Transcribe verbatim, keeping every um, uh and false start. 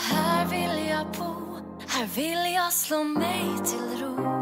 Här vill jag bo, här vill jag slå mig till ro.